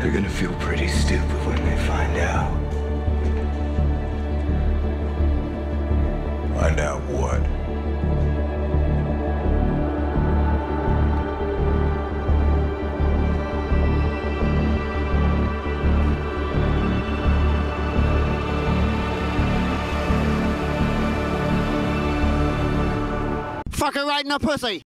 They're gonna feel pretty stupid when they find out. Find out what? Fucker right in the pussy!